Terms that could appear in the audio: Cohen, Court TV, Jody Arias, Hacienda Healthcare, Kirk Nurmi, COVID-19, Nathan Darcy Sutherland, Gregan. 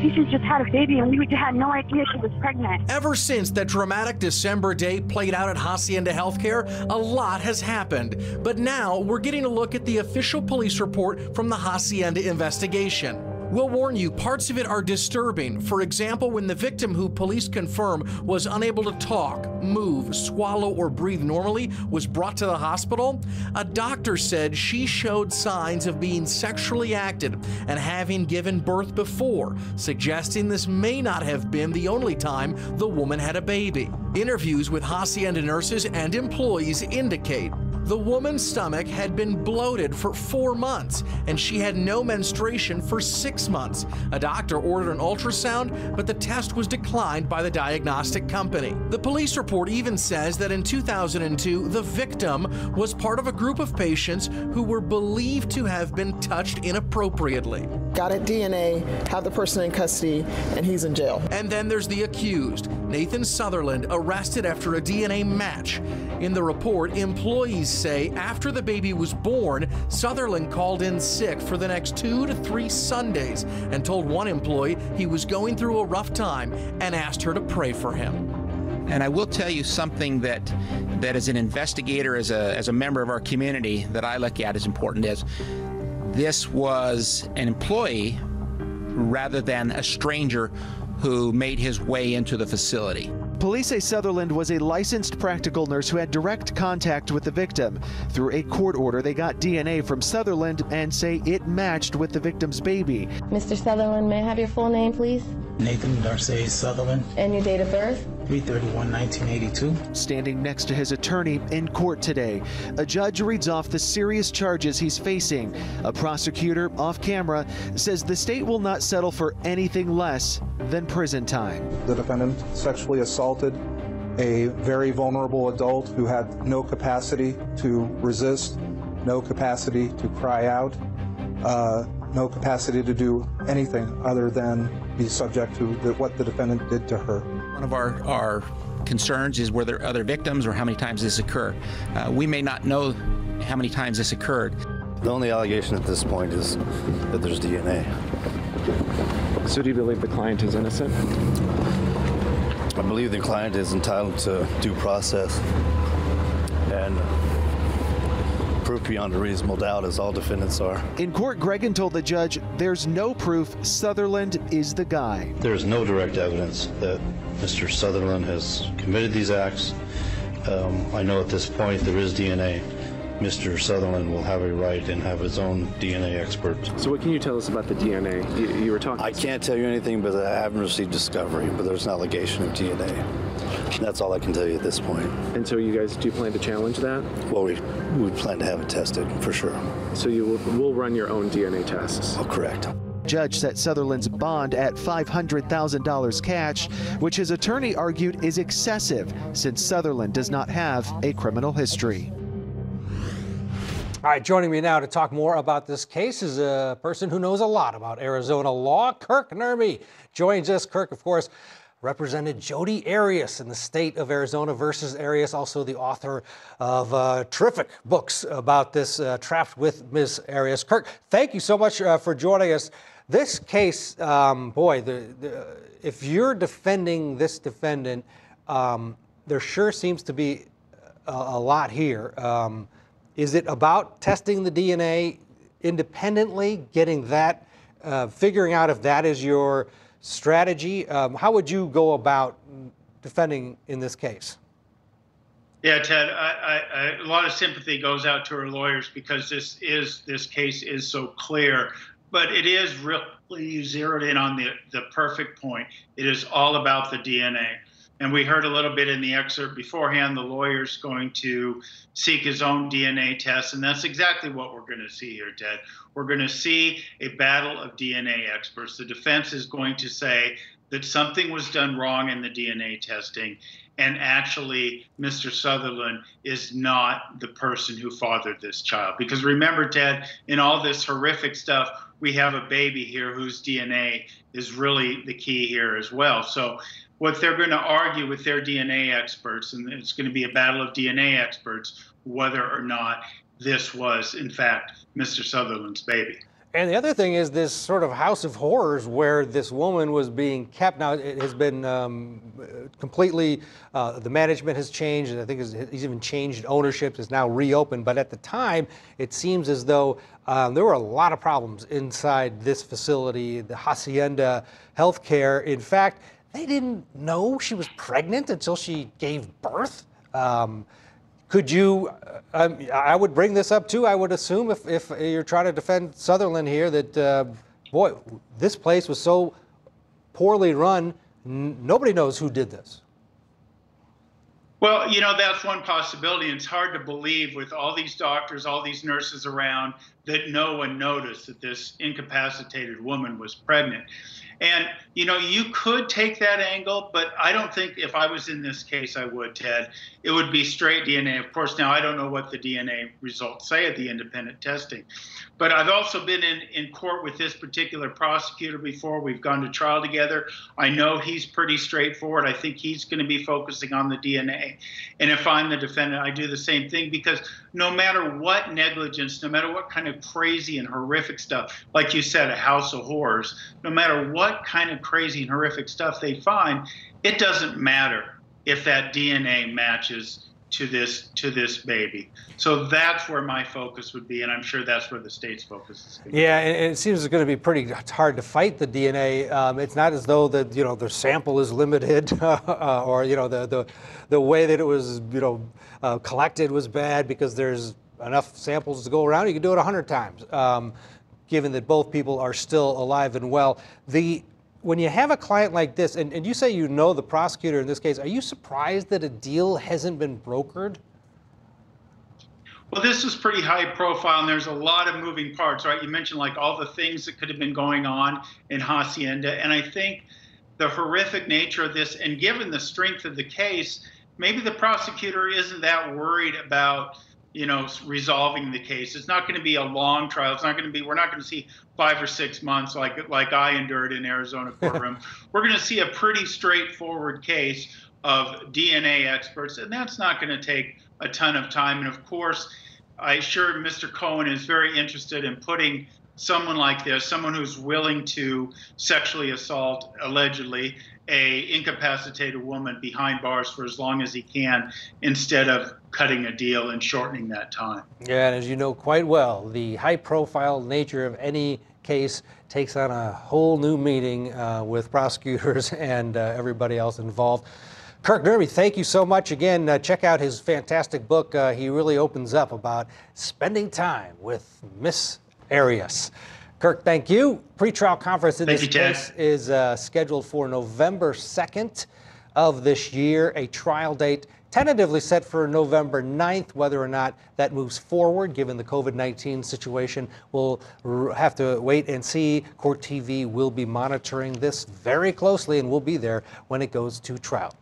She's just had a baby and we had no idea she was pregnant. Ever since that dramatic December day played out at Hacienda Healthcare, a lot has happened. But now we're getting a look at the official police report from the Hacienda investigation. We'll warn you, parts of it are disturbing. For example, when the victim, who police confirm was unable to talk, move, swallow, or breathe normally, was brought to the hospital, a doctor said she showed signs of being sexually active and having given birth before, suggesting this may not have been the only time the woman had a baby. Interviews with Hacienda nurses and employees indicate the woman's stomach had been bloated for 4 months, and she had no menstruation for 6 months. A doctor ordered an ultrasound, but the test was declined by the diagnostic company. The police report even says that in 2002, the victim was part of a group of patients who were believed to have been touched inappropriately. Got it, DNA, have the person in custody, and he's in jail. And then there's the accused, Nathan Sutherland, arrested after a DNA match. In the report, employees say after the baby was born, Sutherland called in sick for the next 2 to 3 Sundays and told one employee he was going through a rough time and asked her to pray for him. And I will tell you something that as an investigator, as a member of our community, that I look at as important is this was an employee rather than a stranger who made his way into the facility. Police say Sutherland was a licensed practical nurse who had direct contact with the victim. Through a court order, they got DNA from Sutherland and say it matched with the victim's baby. Mr. Sutherland, may I have your full name, please? Nathan Darcy Sutherland. And your date of birth? 3/31/1982. Standing next to his attorney in court today, a judge reads off the serious charges he's facing. A prosecutor, off camera, says the state will not settle for anything less than prison time. The defendant sexually assaulted a very vulnerable adult who had no capacity to resist, no capacity to cry out, no capacity to do anything other than be subject to what the defendant did to her. One of our concerns is, were there other victims or how many times this occurred? We may not know how many times this occurred. The only allegation at this point is that there's DNA. So do you believe the client is innocent? I believe the client is entitled to due process, and proof beyond a reasonable doubt, as all defendants are. In court, Gregan told the judge there's no proof Sutherland is the guy. There's no direct evidence that Mr. Sutherland has committed these acts. I know at this point there is DNA. Mr. Sutherland will have a right and have his own DNA expert. So what can you tell us about the DNA? You were talking. I can't tell you anything, but I haven't received discovery, but there's an allegation of DNA. That's all I can tell you at this point. And so you guys do plan to challenge that? Well, we plan to have it tested, for sure. So you will run your own DNA tests? Oh, correct. Judge set Sutherland's bond at $500,000 cash, which his attorney argued is excessive since Sutherland does not have a criminal history. All right, joining me now to talk more about this case is a person who knows a lot about Arizona law. Kirk Nurmi joins us. Kirk, of course, represented Jody Arias in the state of Arizona versus Arias, also the author of terrific books about this, Trapped with Ms. Arias. Kirk, thank you so much for joining us. This case, boy, if you're defending this defendant, there sure seems to be a lot here. Is it about testing the DNA independently, getting that, figuring out if that is your strategy? How would you go about defending in this case? Yeah, Ted, a lot of sympathy goes out to our lawyers because this case is so clear. But it is really, you zeroed in on the perfect point. It is all about the DNA. And we heard a little bit in the excerpt beforehand, the lawyer's going to seek his own DNA test, and that's exactly what we're going to see here, Ted. We're going to see a battle of DNA experts. The defense is going to say that something was done wrong in the DNA testing, and actually Mr. Sutherland is not the person who fathered this child. Because remember, Ted, in all this horrific stuff, we have a baby here whose DNA is really the key here as well. So what they're going to argue with their DNA experts, and it's going to be a battle of DNA experts, whether or not this was, in fact, Mr. Sutherland's baby. And the other thing is this sort of house of horrors where this woman was being kept. Now, it has been completely, the management has changed, and I think he's even changed ownership, it's now reopened. But at the time, it seems as though there were a lot of problems inside this facility, the Hacienda Healthcare. In fact, they didn't know she was pregnant until she gave birth. Could you, I would bring this up too, I would assume if you're trying to defend Sutherland here, that, boy, this place was so poorly run, nobody knows who did this. Well, you know, that's one possibility, and it's hard to believe with all these doctors, all these nurses around, that no one noticed that this incapacitated woman was pregnant. And, you know, you could take that angle, but I don't think if I was in this case, I would, Ted. It would be straight DNA. Of course, now I don't know what the DNA results say at the independent testing. But I've also been in court with this particular prosecutor before. We've gone to trial together. I know he's pretty straightforward. I think he's going to be focusing on the DNA. And if I'm the defendant, I do the same thing, because no matter what negligence, no matter what kind of crazy and horrific stuff, like you said, a house of horrors, no matter what kind of crazy and horrific stuff they find, it doesn't matter if that DNA matches to this baby. So that's where my focus would be, and I'm sure that's where the state's focus is going. Yeah, and it seems it's going to be pretty hard to fight the DNA. It's not as though the the sample is limited, or the way that it was collected was bad, because there's enough samples to go around. You can do it 100 times, given that both people are still alive and well. When you have a client like this, and you say you know the prosecutor in this case, are you surprised that a deal hasn't been brokered? Well, this is pretty high profile, and there's a lot of moving parts, right? You mentioned like all the things that could have been going on in Hacienda, and I think the horrific nature of this, and given the strength of the case, maybe the prosecutor isn't that worried about resolving the case. It's not going to be a long trial. It's not going to be, we're not going to see 5 or 6 months like I endured in Arizona courtroom. We're going to see a pretty straightforward case of DNA experts, and that's not going to take a ton of time. And of course, I'm sure Mr. Cohen is very interested in putting someone like this, someone who's willing to sexually assault, allegedly, an incapacitated woman behind bars for as long as he can, instead of cutting a deal and shortening that time. Yeah, and as you know quite well, the high-profile nature of any case takes on a whole new meaning with prosecutors and everybody else involved. Kirk Nurmi, thank you so much again. Check out his fantastic book. He really opens up about spending time with Miss Arias. Kirk, thank you. Pretrial conference in this case is scheduled for November 2nd of this year, a trial date tentatively set for November 9th. Whether or not that moves forward, given the COVID-19 situation, we'll have to wait and see. Court TV will be monitoring this very closely, and we'll be there when it goes to trial.